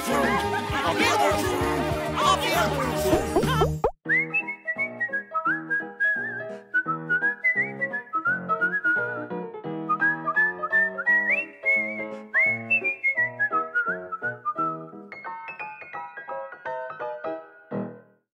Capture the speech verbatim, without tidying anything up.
to. I'll be able to.